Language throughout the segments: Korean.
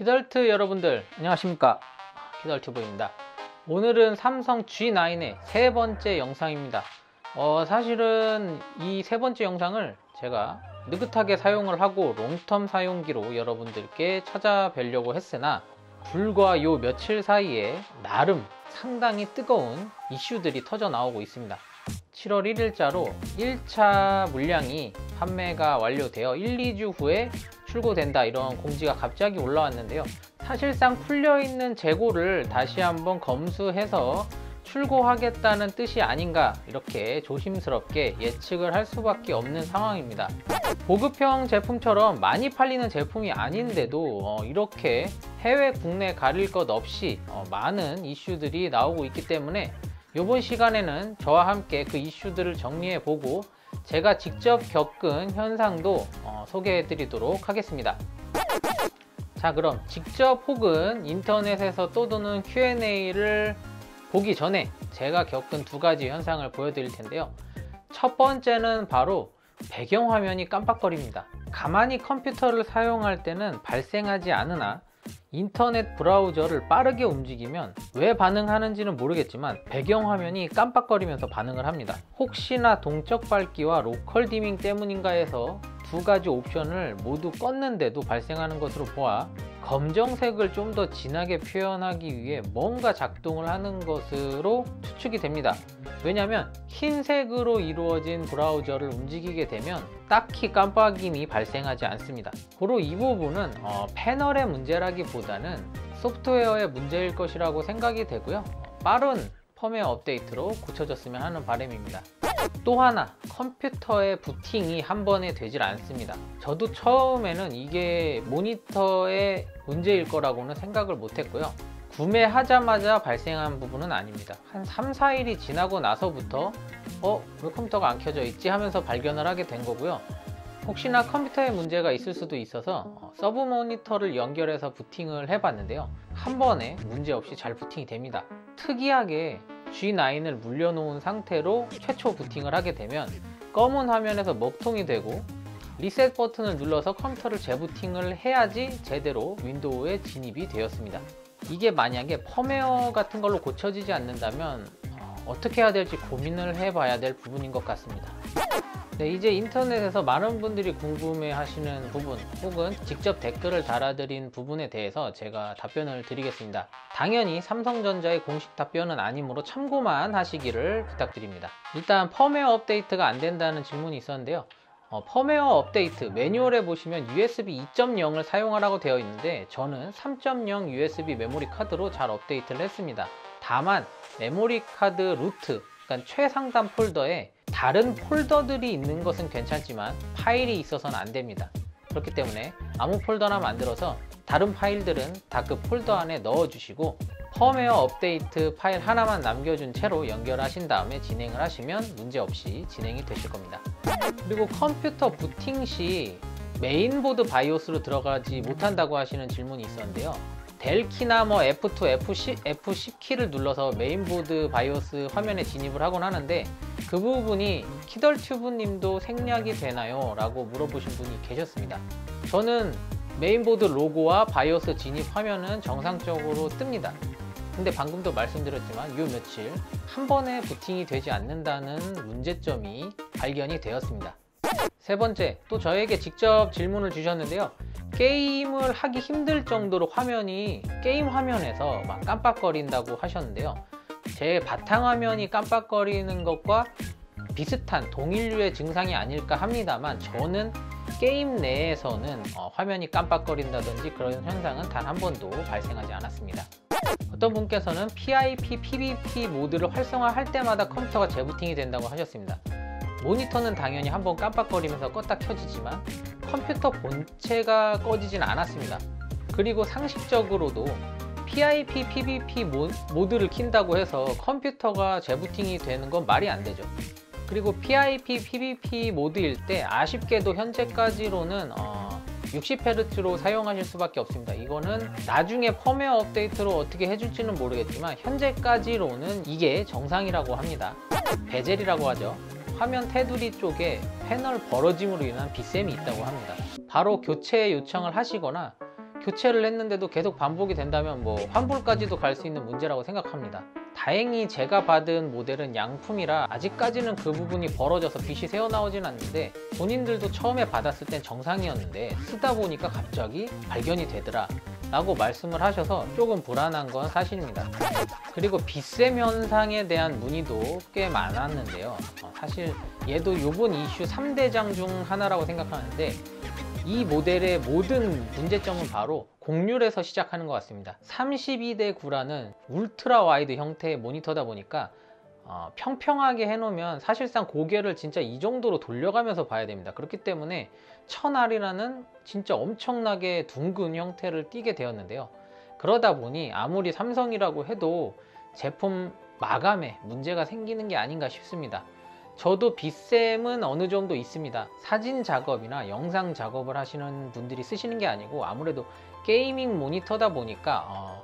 키덜트 여러분들 안녕하십니까, 키덜튜브입니다. 오늘은 삼성 G9의 세 번째 영상입니다. 사실은 이 세 번째 영상을 제가 느긋하게 사용을 하고 롱텀 사용기로 여러분들께 찾아뵈려고 했으나 불과 요 며칠 사이에 나름 상당히 뜨거운 이슈들이 터져 나오고 있습니다. 7월 1일자로 1차 물량이 판매가 완료되어 1, 2주 후에 출고된다, 이런 공지가 갑자기 올라왔는데요. 사실상 풀려있는 재고를 다시 한번 검수해서 출고하겠다는 뜻이 아닌가, 이렇게 조심스럽게 예측을 할 수밖에 없는 상황입니다. 보급형 제품처럼 많이 팔리는 제품이 아닌데도 이렇게 해외 국내 가릴 것 없이 많은 이슈들이 나오고 있기 때문에 이번 시간에는 저와 함께 그 이슈들을 정리해보고 제가 직접 겪은 현상도 소개해드리도록 하겠습니다. 자, 그럼 직접 혹은 인터넷에서 떠도는 Q&A를 보기 전에 제가 겪은 두 가지 현상을 보여드릴 텐데요. 첫 번째는 바로 배경화면이 깜빡거립니다. 가만히 컴퓨터를 사용할 때는 발생하지 않으나 인터넷 브라우저를 빠르게 움직이면 왜 반응하는지는 모르겠지만 배경화면이 깜빡거리면서 반응을 합니다. 혹시나 동적 밝기와 로컬 디밍 때문인가 해서 두 가지 옵션을 모두 껐는데도 발생하는 것으로 보아 검정색을 좀 더 진하게 표현하기 위해 뭔가 작동을 하는 것으로 추측이 됩니다. 왜냐하면 흰색으로 이루어진 브라우저를 움직이게 되면 딱히 깜빡임이 발생하지 않습니다. 고로 이 부분은 패널의 문제라기보다는 소프트웨어의 문제일 것이라고 생각이 되고요. 빠른 펌웨어 업데이트로 고쳐졌으면 하는 바람입니다. 또 하나, 컴퓨터의 부팅이 한 번에 되질 않습니다. 저도 처음에는 이게 모니터의 문제일 거라고는 생각을 못했고요. 구매하자마자 발생한 부분은 아닙니다. 한 3, 4일이 지나고 나서부터 왜 컴퓨터가 안 켜져 있지 하면서 발견을 하게 된 거고요. 혹시나 컴퓨터에 문제가 있을 수도 있어서 서브 모니터를 연결해서 부팅을 해봤는데요. 한 번에 문제없이 잘 부팅이 됩니다. 특이하게 G9을 물려놓은 상태로 최초 부팅을 하게 되면 검은 화면에서 먹통이 되고 리셋 버튼을 눌러서 컴퓨터를 재부팅을 해야지 제대로 윈도우에 진입이 되었습니다. 이게 만약에 펌웨어 같은 걸로 고쳐지지 않는다면 어떻게 해야 될지 고민을 해봐야 될 부분인 것 같습니다. 네, 이제 인터넷에서 많은 분들이 궁금해 하시는 부분 혹은 직접 댓글을 달아드린 부분에 대해서 제가 답변을 드리겠습니다. 당연히 삼성전자의 공식 답변은 아니므로 참고만 하시기를 부탁드립니다. 일단 펌웨어 업데이트가 안 된다는 질문이 있었는데요. 펌웨어 업데이트 매뉴얼에 보시면 USB 2.0을 사용하라고 되어 있는데 저는 3.0 USB 메모리 카드로 잘 업데이트를 했습니다. 다만 메모리 카드 루트, 그러니까 최상단 폴더에 다른 폴더들이 있는 것은 괜찮지만 파일이 있어서는 안 됩니다. 그렇기 때문에 아무 폴더나 만들어서 다른 파일들은 다 그 폴더 안에 넣어주시고 펌웨어 업데이트 파일 하나만 남겨준 채로 연결하신 다음에 진행을 하시면 문제없이 진행이 되실 겁니다. 그리고 컴퓨터 부팅 시 메인보드 바이오스로 들어가지 못한다고 하시는 질문이 있었는데요. 델키나 F2, F10 키를 눌러서 메인보드 바이오스 화면에 진입을 하곤 하는데 그 부분이 키덜튜브 님도 생략이 되나요? 라고 물어보신 분이 계셨습니다. 저는 메인보드 로고와 바이오스 진입 화면은 정상적으로 뜹니다. 근데 방금도 말씀드렸지만 요 며칠 한 번에 부팅이 되지 않는다는 문제점이 발견이 되었습니다. 세 번째, 또 저에게 직접 질문을 주셨는데요. 게임을 하기 힘들 정도로 화면이 게임 화면에서 막 깜빡거린다고 하셨는데요. 제 바탕화면이 깜빡거리는 것과 비슷한 동일류의 증상이 아닐까 합니다만 저는 게임 내에서는 화면이 깜빡거린다든지 그런 현상은 단 한 번도 발생하지 않았습니다. 어떤 분께서는 PIP, PBP 모드를 활성화할 때마다 컴퓨터가 재부팅이 된다고 하셨습니다. 모니터는 당연히 한번 깜빡거리면서 껐다 켜지지만 컴퓨터 본체가 꺼지진 않았습니다. 그리고 상식적으로도 PIP, PBP 모드를 킨다고 해서 컴퓨터가 재부팅이 되는 건 말이 안 되죠. 그리고 PIP, PBP 모드일 때 아쉽게도 현재까지로는 60Hz로 사용하실 수밖에 없습니다. 이거는 나중에 펌웨어 업데이트로 어떻게 해줄지는 모르겠지만 현재까지로는 이게 정상이라고 합니다. 베젤이라고 하죠. 화면 테두리 쪽에 패널 벌어짐으로 인한 빗샘이 있다고 합니다. 바로 교체 요청을 하시거나 교체를 했는데도 계속 반복이 된다면 뭐 환불까지도 갈 수 있는 문제라고 생각합니다. 다행히 제가 받은 모델은 양품이라 아직까지는 그 부분이 벌어져서 빛이 새어나오진 않는데, 본인들도 처음에 받았을 땐 정상이었는데 쓰다 보니까 갑자기 발견이 되더라 라고 말씀을 하셔서 조금 불안한 건 사실입니다. 그리고 빛샘 현상에 대한 문의도 꽤 많았는데요, 사실 얘도 요번 이슈 3대장 중 하나라고 생각하는데, 이 모델의 모든 문제점은 바로 곡률에서 시작하는 것 같습니다. 32:9라는 울트라 와이드 형태의 모니터다 보니까 평평하게 해놓으면 사실상 고개를 진짜 이 정도로 돌려가면서 봐야 됩니다. 그렇기 때문에 1000R이라는 진짜 엄청나게 둥근 형태를 띄게 되었는데요, 그러다 보니 아무리 삼성이라고 해도 제품 마감에 문제가 생기는 게 아닌가 싶습니다. 저도 빛샘은 어느 정도 있습니다. 사진 작업이나 영상 작업을 하시는 분들이 쓰시는 게 아니고 아무래도 게이밍 모니터다 보니까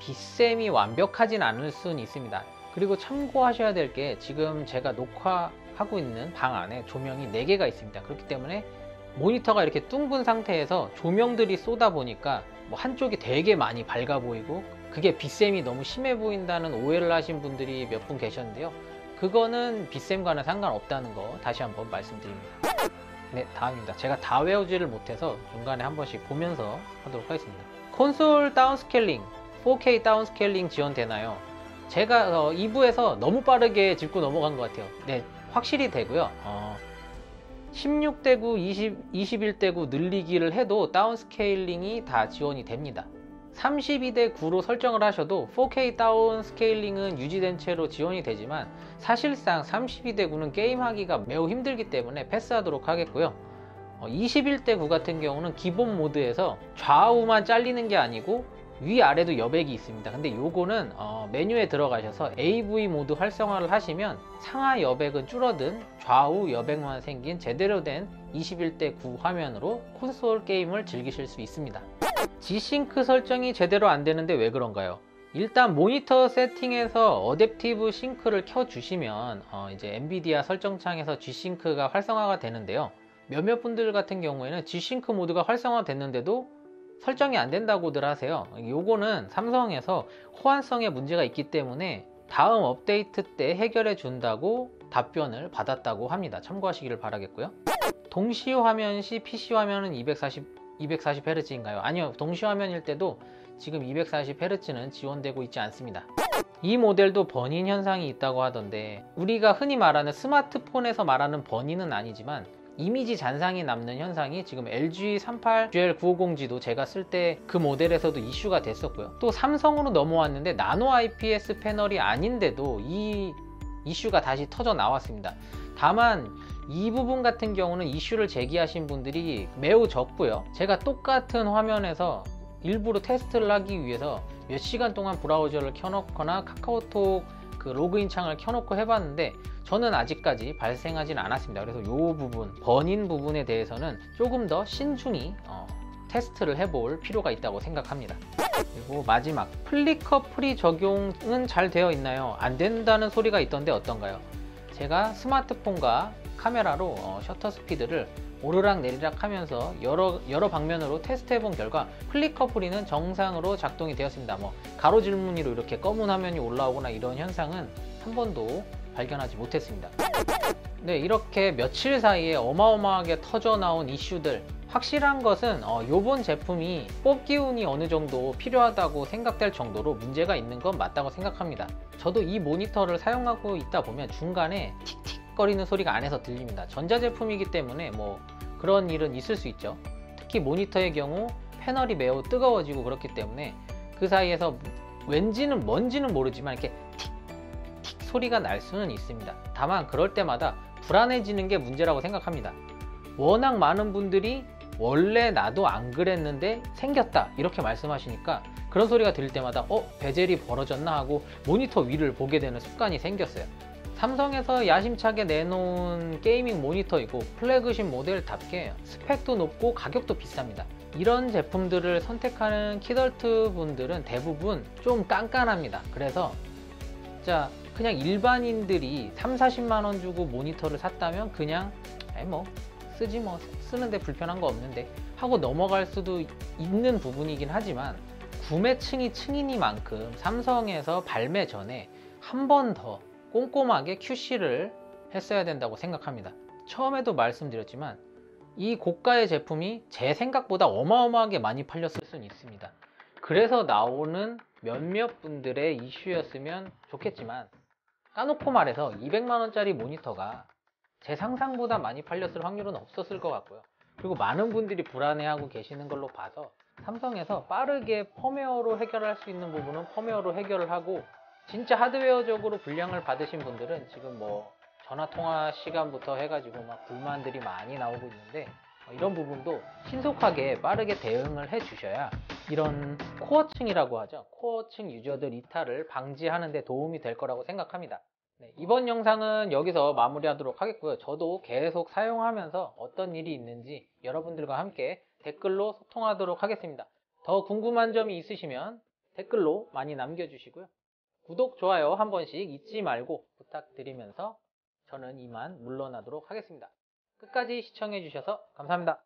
빛샘이 완벽하진 않을 수는 있습니다. 그리고 참고하셔야 될 게 지금 제가 녹화하고 있는 방 안에 조명이 4개가 있습니다. 그렇기 때문에 모니터가 이렇게 둥근 상태에서 조명들이 쏟아 보니까 뭐 한쪽이 되게 많이 밝아 보이고 그게 빛샘이 너무 심해 보인다는 오해를 하신 분들이 몇 분 계셨는데요, 그거는 빛샘과는 상관없다는 거 다시 한번 말씀드립니다. 네, 다음입니다. 제가 다 외우지를 못해서 중간에 한 번씩 보면서 하도록 하겠습니다. 콘솔 다운스케일링, 4K 다운스케일링 지원되나요? 제가 2부에서 너무 빠르게 짚고 넘어간 것 같아요. 네, 확실히 되고요. 16:9, 21:9 늘리기를 해도 다운스케일링이 다 지원이 됩니다. 32:9로 설정을 하셔도 4K 다운 스케일링은 유지된 채로 지원이 되지만, 사실상 32:9는 게임하기가 매우 힘들기 때문에 패스하도록 하겠고요. 21:9 같은 경우는 기본 모드에서 좌우만 잘리는 게 아니고 위아래도 여백이 있습니다. 근데 요거는 메뉴에 들어가셔서 AV 모드 활성화를 하시면 상하 여백은 줄어든 좌우 여백만 생긴 제대로 된 21:9 화면으로 콘솔 게임을 즐기실 수 있습니다. G-Sync 설정이 제대로 안 되는데 왜 그런가요? 일단 모니터 세팅에서 어댑티브 싱크를 켜주시면 이제 엔비디아 설정창에서 G-Sync가 활성화가 되는데요, 몇몇 분들 같은 경우에는 G-Sync 모드가 활성화됐는데도 설정이 안 된다고들 하세요. 요거는 삼성에서 호환성에 문제가 있기 때문에 다음 업데이트 때 해결해 준다고 답변을 받았다고 합니다. 참고하시기를 바라겠고요. 동시 화면 시 PC 화면은 240Hz인가요? 아니요, 동시 화면일 때도 지금 240Hz는 지원되고 있지 않습니다. 이 모델도 번인 현상이 있다고 하던데, 우리가 흔히 말하는 스마트폰에서 말하는 번인은 아니지만 이미지 잔상이 남는 현상이 지금 LG 38GL950G도 제가 쓸 때 그 모델에서도 이슈가 됐었고요. 또 삼성으로 넘어왔는데 나노 IPS 패널이 아닌데도 이 이슈가 다시 터져 나왔습니다. 다만 이 부분 같은 경우는 이슈를 제기하신 분들이 매우 적고요, 제가 똑같은 화면에서 일부러 테스트를 하기 위해서 몇 시간 동안 브라우저를 켜놓거나 카카오톡 그 로그인 창을 켜놓고 해봤는데 저는 아직까지 발생하진 않았습니다. 그래서 이 부분, 번인 부분에 대해서는 조금 더 신중히 테스트를 해볼 필요가 있다고 생각합니다. 그리고 마지막, 플리커 프리 적용은 잘 되어 있나요? 안 된다는 소리가 있던데 어떤가요? 제가 스마트폰과 카메라로 셔터 스피드를 오르락 내리락 하면서 여러 방면으로 테스트해 본 결과 플리커 프리는 정상으로 작동이 되었습니다. 뭐 가로질문이로 이렇게 검은 화면이 올라오거나 이런 현상은 한 번도 발견하지 못했습니다. 네, 이렇게 며칠 사이에 어마어마하게 터져 나온 이슈들, 확실한 것은 요번 제품이 뽑기 운이 어느 정도 필요하다고 생각될 정도로 문제가 있는 건 맞다고 생각합니다. 저도 이 모니터를 사용하고 있다 보면 중간에 틱틱 거리는 소리가 안에서 들립니다. 전자제품이기 때문에 뭐 그런 일은 있을 수 있죠. 특히 모니터의 경우 패널이 매우 뜨거워지고 그렇기 때문에 그 사이에서 왠지는 뭔지는 모르지만 이렇게 틱틱 소리가 날 수는 있습니다. 다만 그럴 때마다 불안해지는 게 문제라고 생각합니다. 워낙 많은 분들이 원래 나도 안 그랬는데 생겼다 이렇게 말씀하시니까 그런 소리가 들릴 때마다 베젤이 벌어졌나 하고 모니터 위를 보게 되는 습관이 생겼어요. 삼성에서 야심차게 내놓은 게이밍 모니터이고 플래그십 모델답게 스펙도 높고 가격도 비쌉니다. 이런 제품들을 선택하는 키덜트 분들은 대부분 좀 깐깐합니다. 그래서 진짜 그냥 일반인들이 30-40만 원 주고 모니터를 샀다면 그냥 쓰는데 불편한 거 없는데 하고 넘어갈 수도 있는 부분이긴 하지만 구매층이 층이니만큼 삼성에서 발매 전에 한 번 더 꼼꼼하게 QC를 했어야 된다고 생각합니다. 처음에도 말씀드렸지만 이 고가의 제품이 제 생각보다 어마어마하게 많이 팔렸을 수는 있습니다. 그래서 나오는 몇몇 분들의 이슈였으면 좋겠지만 까놓고 말해서 200만원짜리 모니터가 제 상상보다 많이 팔렸을 확률은 없었을 것 같고요. 그리고 많은 분들이 불안해하고 계시는 걸로 봐서 삼성에서 빠르게 펌웨어로 해결할 수 있는 부분은 펌웨어로 해결을 하고, 진짜 하드웨어적으로 불량을 받으신 분들은 지금 뭐 전화통화 시간부터 해가지고 막 불만들이 많이 나오고 있는데, 이런 부분도 신속하게 빠르게 대응을 해 주셔야 이런 코어층이라고 하죠, 코어층 유저들 이탈을 방지하는 데 도움이 될 거라고 생각합니다. 네, 이번 영상은 여기서 마무리하도록 하겠고요. 저도 계속 사용하면서 어떤 일이 있는지 여러분들과 함께 댓글로 소통하도록 하겠습니다. 더 궁금한 점이 있으시면 댓글로 많이 남겨주시고요. 구독, 좋아요 한 번씩 잊지 말고 부탁드리면서 저는 이만 물러나도록 하겠습니다. 끝까지 시청해주셔서 감사합니다.